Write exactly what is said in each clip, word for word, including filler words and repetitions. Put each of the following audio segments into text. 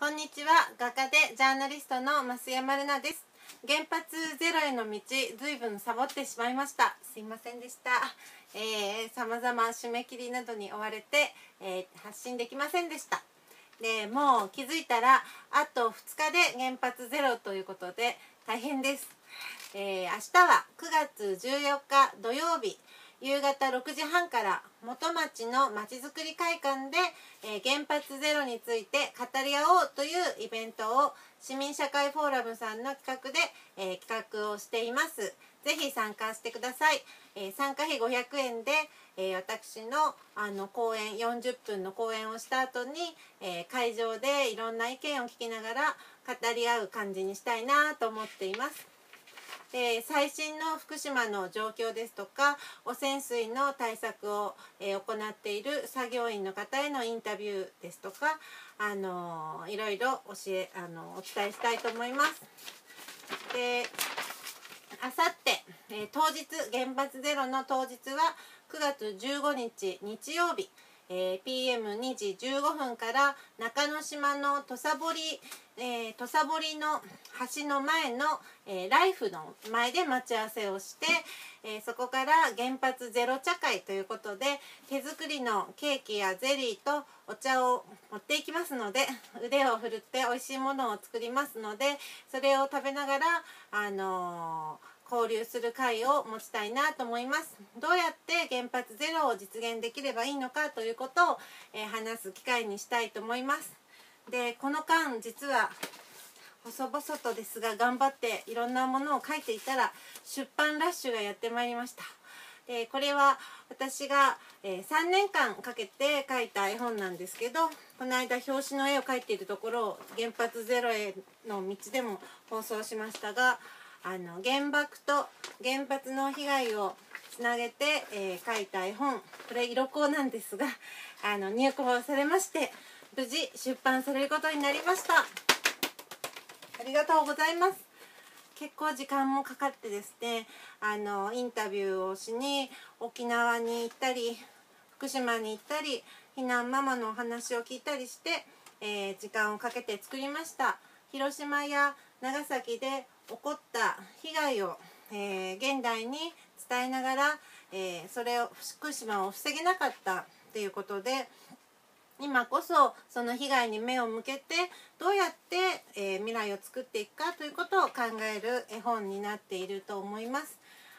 こんにちは、画家でジャーナリストの増山瑠奈です。原発ゼロへの道、随分サボってしまいました。すいませんでした。えー、様々締め切りなどに追われて、えー、発信できませんでした。でもう気づいたらあとふつかで原発ゼロということで大変です。えー、明日はくがつじゅうよっか土曜日夕方ろくじはんから元町のまちづくり会館で、えー、原発ゼロについて語り合おうというイベントを市民社会フォーラムさんの企画で、えー、企画をしています。ぜひ参加してください。えー、参加費ごひゃくえんで、えー、私の、あの講演よんじゅっぷんの講演をした後に、えー、会場でいろんな意見を聞きながら語り合う感じにしたいなと思っています。えー、最新の福島の状況ですとか汚染水の対策を、えー、行っている作業員の方へのインタビューですとか、あのー、いろいろ教え、あのー、お伝えしたいと思います。で、あさって、えー、当日原発ゼロの当日はくがつじゅうごにち日曜日、えー、ピーエムにじじゅうごふんから中之島の土佐堀、えー、土佐堀の橋の前の、えー、ライフの前で待ち合わせをして、えー、そこから原発ゼロ茶会ということで手作りのケーキやゼリーとお茶を持っていきますので、腕を振るって美味しいものを作りますので、それを食べながらあのー交流する会を持ちたいなと思います。どうやって原発ゼロを実現できればいいのかということを、えー、話す機会にしたいと思います。で、この間実は細々とですが頑張っていろんなものを書いていたら出版ラッシュがやってまいりました。でこれは私が、えー、さんねんかんかけて書いた絵本なんですけど、この間表紙の絵を描いているところを原発ゼロへの道でも放送しましたが、あの原爆と原発の被害をつなげて、えー、書いた絵本、これ色稿なんですが、あの入稿されまして無事出版されることになりました。ありがとうございます。結構時間もかかってですね、あのインタビューをしに沖縄に行ったり福島に行ったり避難ママのお話を聞いたりして、えー、時間をかけて作りました。広島や長崎で起こった被害を、えー、現代に伝えながら、えー、それを福島を防げなかったということで、今こそその被害に目を向けてどうやって、えー、未来を作っていくかということを考える絵本になっていると思います。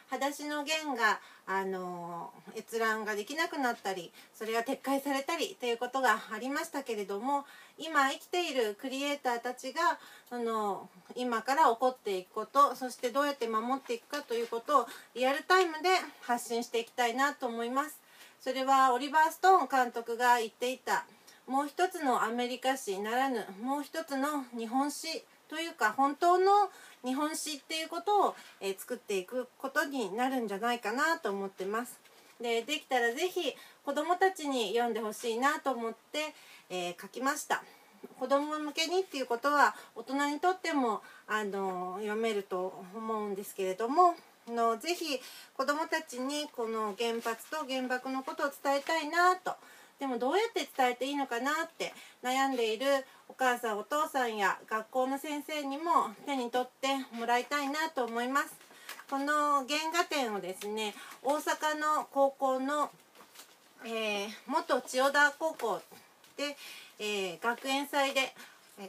裸足の弦が、あのー、閲覧ができなくなったり、それが撤回されたりということがありましたけれども、今生きているクリエイターたちがその今から起こっていくこと、そしてどうやって守っていくかということをリアルタイムで発信していきたいなと思います。それはオリバー・ストーン監督が言っていた、もう一つのアメリカ史ならぬもう一つの日本史というか、本当の日本史っていうことを、えー、作っていくことになるんじゃないかなと思ってます。で、できたらぜひ子どもたちに読んでほしいなと思って、えー、書きました。子ども向けにっていうことは大人にとってもあの読めると思うんですけれども、のぜひ子どもたちにこの原発と原爆のことを伝えたいなと。でもどうやって伝えていいのかなって悩んでいるお母さんお父さんや学校の先生にも手に取ってもらいたいなと思います。この原画展をですね、大阪の高校の、えー、元千代田高校で、えー、学園祭で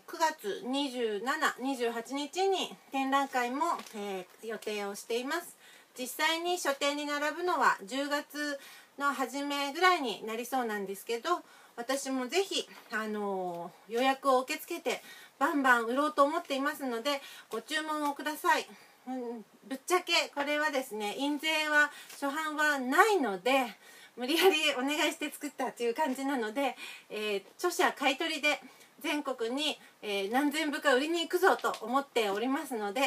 くがつにじゅうしち、にじゅうはちにちに展覧会も、えー、予定をしています。実際に書店に並ぶのはじゅうがつの初めぐらいになりそうなんですけど、私もぜひ、あのー、予約を受け付けてバンバン売ろうと思っていますのでご注文をください。うん、ぶっちゃけこれはですね、印税は初版はないので無理やりお願いして作ったという感じなので、えー、著者買い取りで全国に、えー、何千部か売りに行くぞと思っておりますので、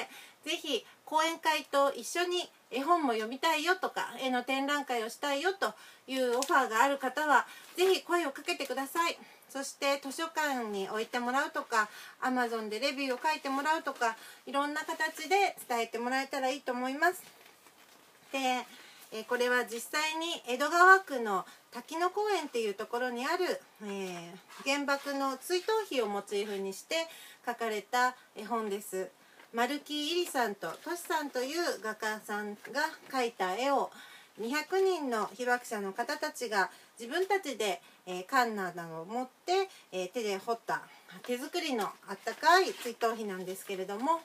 ぜひ講演会と一緒に絵本も読みたいよとか絵の展覧会をしたいよというオファーがある方はぜひ声をかけてください。そして図書館に置いてもらうとか アマゾン でレビューを書いてもらうとか、いろんな形で伝えてもらえたらいいと思います。で、えー、これは実際に江戸川区の滝野公園っていうところにある、えー、原爆の追悼碑をモチーフにして書かれた絵本です。丸木イリさんとトシさんという画家さんが描いた絵をにひゃくにんの被爆者の方たちが自分たちで、えー、缶などを持って、えー、手で彫った手作りのあったかい追悼碑なんですけれども、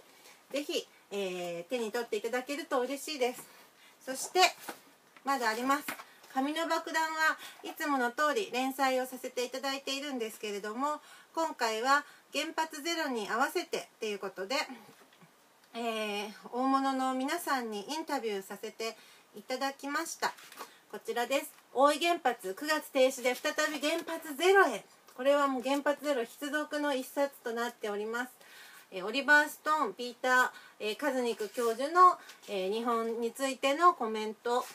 ぜひ、えー、手に取っていただけると嬉しいです。そしてまだあります「紙の爆弾」はいつもの通り連載をさせていただいているんですけれども、今回は「原発ゼロ」に合わせてということで、えー、大物の皆さんにインタビューさせていただきました。こちらです。大井原発くがつ停止で再び原発ゼロへ。これはもう原発ゼロ必読の一冊となっております。えー、オリバー・ストーン、ピーター、えー、カズニク教授の、えー、日本についてのコメント、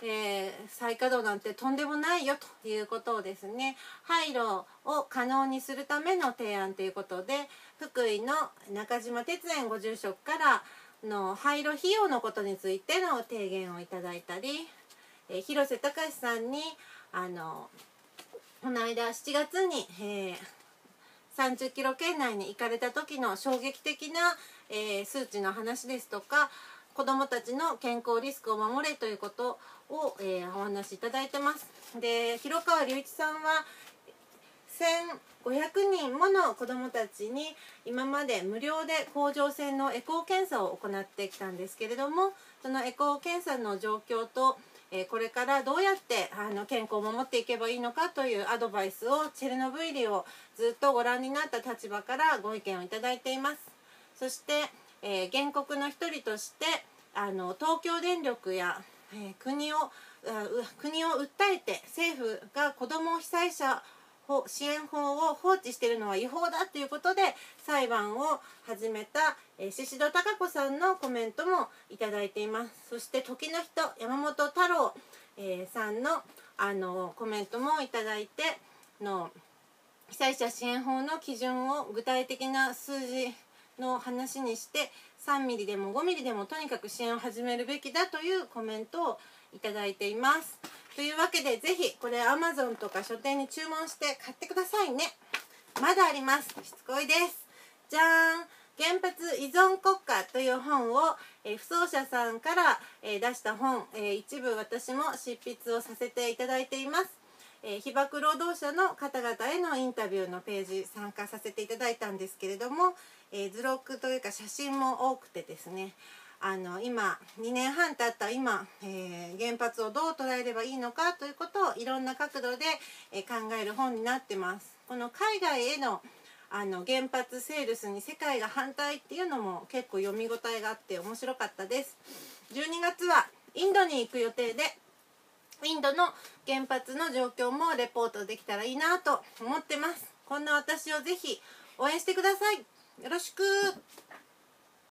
えー、再稼働なんてとんでもないよということをですね、廃炉を可能にするための提案ということで、福井の中島哲園ご住職からの廃炉費用のことについての提言をいただいたり、えー、広瀬隆さんにあのこの間しちがつに、えーさんじゅっキロ圏内に行かれた時の衝撃的な、えー、数値の話ですとか、子どもたちの健康リスクを守れということを、えー、お話しいただいてます。で、広川隆一さんはせんごひゃくにんもの子どもたちに今まで無料で甲状腺のエコー検査を行ってきたんですけれども、そのエコー検査の状況と、えー、これからどうやってあの健康を守っていけばいいのかというアドバイスを、チェルノブイリをずっとご覧になった立場からご意見をいただいています。そして、えー、原告の一人としてあの東京電力や、えー、国を国を訴えて、政府が子ども被災者支援法を放置しているのは違法だということで裁判を始めた宍戸貴子さんのコメントもいただいています。そして時の人山本太郎さんのあのコメントもいただいての、被災者支援法の基準を具体的な数字の話にしてさんミリでもごミリでもとにかく支援を始めるべきだというコメントをいただいています。というわけで、ぜひこれ アマゾン とか書店に注文して買ってくださいね。まだあります。しつこいです。じゃーん。原発依存国家という本を、えー、不走者さんから、えー、出した本、えー、一部私も執筆をさせていただいています、えー。被爆労働者の方々へのインタビューのページ参加させていただいたんですけれども、えー、図録というか写真も多くてですね、あの今にねんはん経った今、えー、原発をどう捉えればいいのかということをいろんな角度で、えー、考える本になってます。この海外への、あの原発セールスに世界が反対っていうのも結構読み応えがあって面白かったです。じゅうにがつはインドに行く予定で、インドの原発の状況もレポートできたらいいなと思ってます。こんな私をぜひ応援してください。よろしく。